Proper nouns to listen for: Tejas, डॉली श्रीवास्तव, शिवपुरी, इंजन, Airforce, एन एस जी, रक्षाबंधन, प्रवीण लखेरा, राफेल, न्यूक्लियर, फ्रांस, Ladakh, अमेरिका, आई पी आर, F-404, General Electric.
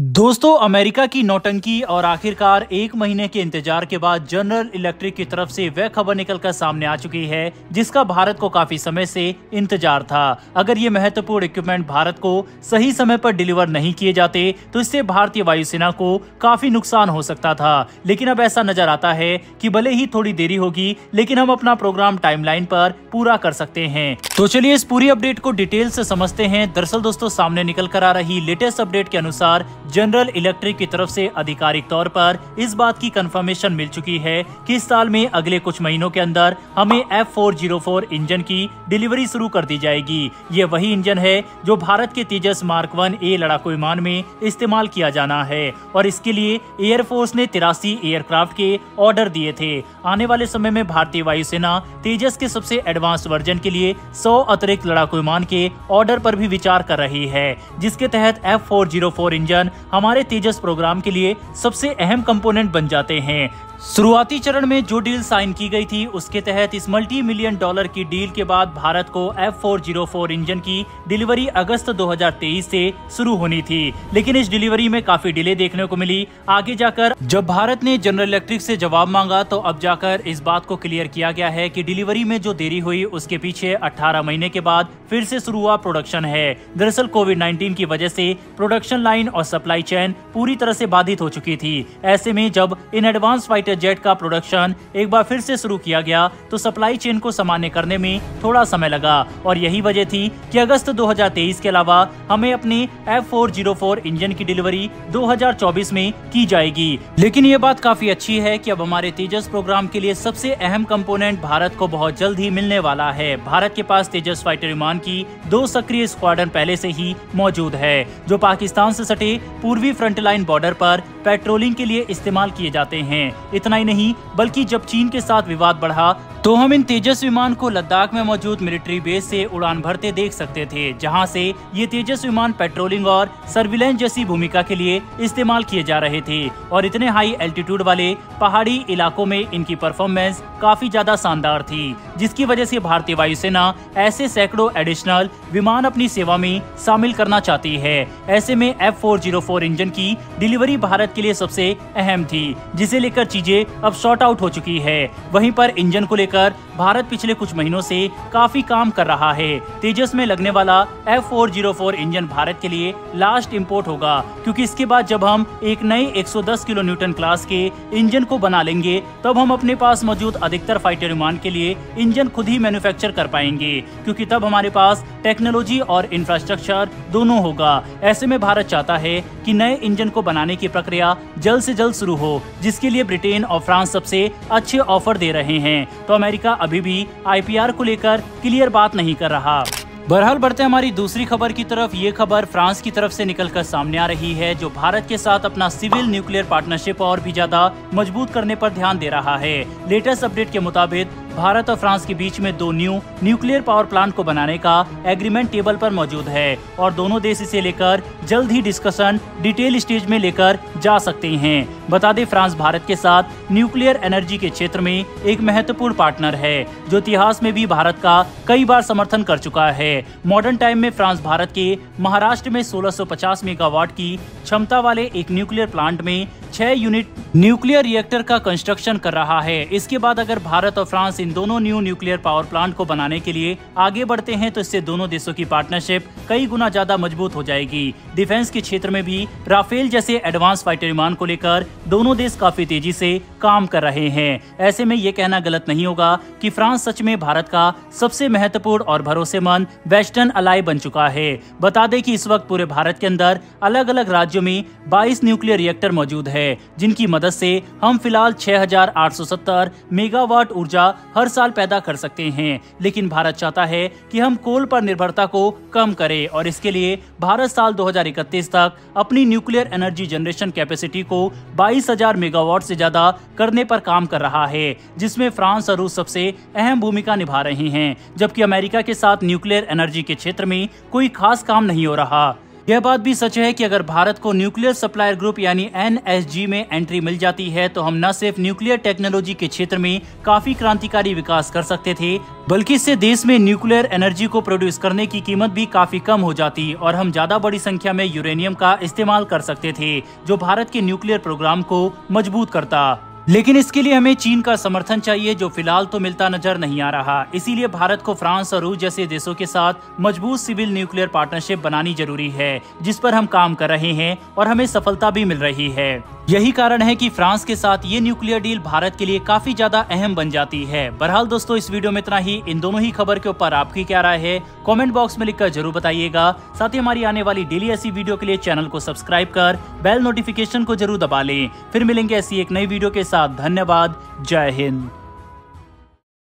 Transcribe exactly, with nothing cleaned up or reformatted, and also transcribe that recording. दोस्तों, अमेरिका की नौटंकी और आखिरकार एक महीने के इंतजार के बाद जनरल इलेक्ट्रिक की तरफ से वह खबर निकलकर सामने आ चुकी है जिसका भारत को काफी समय से इंतजार था। अगर ये महत्वपूर्ण इक्विपमेंट भारत को सही समय पर डिलीवर नहीं किए जाते तो इससे भारतीय वायुसेना को काफी नुकसान हो सकता था, लेकिन अब ऐसा नजर आता है कि भले ही थोड़ी देरी होगी लेकिन हम अपना प्रोग्राम टाइमलाइन पर पूरा कर सकते हैं। तो चलिए इस पूरी अपडेट को डिटेल से समझते हैं। दरअसल दोस्तों, सामने निकल कर आ रही लेटेस्ट अपडेट के अनुसार जनरल इलेक्ट्रिक की तरफ से आधिकारिक तौर पर इस बात की कंफर्मेशन मिल चुकी है कि इस साल में अगले कुछ महीनों के अंदर हमें F four zero four इंजन की डिलीवरी शुरू कर दी जाएगी। ये वही इंजन है जो भारत के तेजस मार्क वन ए लड़ाकू विमान में इस्तेमाल किया जाना है और इसके लिए एयरफोर्स ने तिरासी एयरक्राफ्ट के ऑर्डर दिए थे। आने वाले समय में भारतीय वायुसेना तेजस के सबसे एडवांस वर्जन के लिए सौ अतिरिक्त लड़ाकू विमान के ऑर्डर पर भी विचार कर रही है, जिसके तहत F four zero four इंजन हमारे तेजस प्रोग्राम के लिए सबसे अहम कंपोनेंट बन जाते हैं। शुरुआती चरण में जो डील साइन की गई थी उसके तहत इस मल्टी मिलियन डॉलर की डील के बाद भारत को F four zero four इंजन की डिलीवरी अगस्त दो हज़ार तेईस से शुरू होनी थी, लेकिन इस डिलीवरी में काफी डिले देखने को मिली। आगे जाकर जब भारत ने जनरल इलेक्ट्रिक से जवाब मांगा तो अब जाकर इस बात को क्लियर किया गया है कि डिलीवरी में जो देरी हुई उसके पीछे अठारह महीने के बाद फिर से शुरू हुआ प्रोडक्शन है। दरअसल कोविड नाइन्टीन की वजह से प्रोडक्शन लाइन और सप्लाई चेन पूरी तरह से बाधित हो चुकी थी। ऐसे में जब इन एडवांस फाइटर जेट का प्रोडक्शन एक बार फिर से शुरू किया गया तो सप्लाई चेन को सामान्य करने में थोड़ा समय लगा और यही वजह थी कि अगस्त दो हज़ार तेईस के अलावा हमें अपने F four zero four इंजन की डिलीवरी दो हज़ार चौबीस में की जाएगी। लेकिन ये बात काफी अच्छी है कि अब हमारे तेजस प्रोग्राम के लिए सबसे अहम कंपोनेंट भारत को बहुत जल्द ही मिलने वाला है। भारत के पास तेजस फाइटर विमान की दो सक्रिय स्क्वाडन पहले से ही मौजूद है जो पाकिस्तान से सटे पूर्वी फ्रंटलाइन बॉर्डर पर पेट्रोलिंग के लिए इस्तेमाल किए जाते हैं। इतना ही नहीं बल्कि जब चीन के साथ विवाद बढ़ा तो हम इन तेजस विमान को लद्दाख में मौजूद मिलिट्री बेस से उड़ान भरते देख सकते थे, जहां से ये तेजस विमान पेट्रोलिंग और सर्विलांस जैसी भूमिका के लिए इस्तेमाल किए जा रहे थे और इतने हाई एल्टीट्यूड वाले पहाड़ी इलाकों में इनकी परफॉर्मेंस काफी ज्यादा शानदार थी, जिसकी वजह से भारतीय वायुसेना ऐसे सैकड़ों एडिशनल विमान अपनी सेवा में शामिल करना चाहती है। ऐसे में F four zero four इंजन की डिलीवरी भारत के लिए सबसे अहम थी, जिसे लेकर चीजें अब शॉर्ट आउट हो चुकी है। वहीं पर इंजन को कर भारत पिछले कुछ महीनों से काफी काम कर रहा है। तेजस में लगने वाला F four zero four इंजन Bharat के लिए लास्ट इंपोर्ट होगा, क्योंकि इसके बाद जब हम एक नए एक सौ दस किलो न्यूटन क्लास के इंजन को बना लेंगे तब हम अपने पास मौजूद अधिकतर फाइटर विमान के लिए इंजन खुद ही मैन्युफैक्चर कर पाएंगे, क्योंकि तब हमारे पास टेक्नोलॉजी और इंफ्रास्ट्रक्चर दोनों होगा। ऐसे में भारत चाहता है कि नए इंजन को बनाने की प्रक्रिया जल्द से जल्द शुरू हो, जिसके लिए ब्रिटेन और फ्रांस सबसे अच्छे ऑफर दे रहे हैं। तो अमेरिका अभी भी आई पी आर को लेकर क्लियर बात नहीं कर रहा। बहरहाल बढ़ते हमारी दूसरी खबर की तरफ। ये खबर फ्रांस की तरफ से निकलकर सामने आ रही है जो भारत के साथ अपना सिविल न्यूक्लियर पार्टनरशिप और भी ज्यादा मजबूत करने पर ध्यान दे रहा है। लेटेस्ट अपडेट के मुताबिक भारत और फ्रांस के बीच में दो न्यू न्यूक्लियर पावर प्लांट को बनाने का एग्रीमेंट टेबल पर मौजूद है और दोनों देश इसे लेकर जल्द ही डिस्कशन डिटेल स्टेज में लेकर जा सकते हैं। बता दें, फ्रांस भारत के साथ न्यूक्लियर एनर्जी के क्षेत्र में एक महत्वपूर्ण पार्टनर है जो इतिहास में भी भारत का कई बार समर्थन कर चुका है। मॉडर्न टाइम में फ्रांस भारत के महाराष्ट्र में सोलह सौ पचास मेगावाट की क्षमता वाले एक न्यूक्लियर प्लांट में छह यूनिट न्यूक्लियर रिएक्टर का कंस्ट्रक्शन कर रहा है। इसके बाद अगर भारत और फ्रांस इन दोनों न्यू न्यूक्लियर पावर प्लांट को बनाने के लिए आगे बढ़ते हैं तो इससे दोनों देशों की पार्टनरशिप कई गुना ज्यादा मजबूत हो जाएगी। डिफेंस के क्षेत्र में भी राफेल जैसे एडवांस फाइटर विमान को लेकर दोनों देश काफी तेजी से काम कर रहे हैं। ऐसे में ये कहना गलत नहीं होगा कि फ्रांस सच में भारत का सबसे महत्वपूर्ण और भरोसेमंद वेस्टर्न अलाय बन चुका है। बता दें कि इस वक्त पूरे भारत के अंदर अलग अलग राज्यों में बाईस न्यूक्लियर रिएक्टर मौजूद है, जिनकी मदद से हम फिलहाल छह हज़ार आठ सौ सत्तर मेगावाट ऊर्जा हर साल पैदा कर सकते हैं। लेकिन भारत चाहता है कि हम कोल पर निर्भरता को कम करें और इसके लिए भारत साल दो हज़ार इकतीस तक अपनी न्यूक्लियर एनर्जी जनरेशन कैपेसिटी को बाईस हज़ार मेगावाट से ज्यादा करने पर काम कर रहा है, जिसमें फ्रांस और रूस सबसे अहम भूमिका निभा रहे हैं, जबकि अमेरिका के साथ न्यूक्लियर एनर्जी के क्षेत्र में कोई खास काम नहीं हो रहा। यह बात भी सच है कि अगर भारत को न्यूक्लियर सप्लायर ग्रुप यानी एन एस जी में एंट्री मिल जाती है तो हम न सिर्फ न्यूक्लियर टेक्नोलॉजी के क्षेत्र में काफी क्रांतिकारी विकास कर सकते थे, बल्कि इससे देश में न्यूक्लियर एनर्जी को प्रोड्यूस करने की कीमत भी काफी कम हो जाती और हम ज्यादा बड़ी संख्या में यूरेनियम का इस्तेमाल कर सकते थे, जो भारत के न्यूक्लियर प्रोग्राम को मजबूत करता। लेकिन इसके लिए हमें चीन का समर्थन चाहिए, जो फिलहाल तो मिलता नजर नहीं आ रहा। इसीलिए भारत को फ्रांस और रूस जैसे देशों के साथ मजबूत सिविल न्यूक्लियर पार्टनरशिप बनानी जरूरी है, जिस पर हम काम कर रहे हैं और हमें सफलता भी मिल रही है। यही कारण है कि फ्रांस के साथ ये न्यूक्लियर डील भारत के लिए काफी ज्यादा अहम बन जाती है। बहरहाल दोस्तों, इस वीडियो में इतना ही। इन दोनों ही खबर के ऊपर आपकी क्या राय है कॉमेंट बॉक्स में लिखकर जरूर बताइएगा। साथ ही हमारी आने वाली डेली ऐसी वीडियो के लिए चैनल को सब्सक्राइब कर बेल नोटिफिकेशन को जरूर दबा लें। फिर मिलेंगे ऐसी एक नई वीडियो के साथ। धन्यवाद। जय हिंद।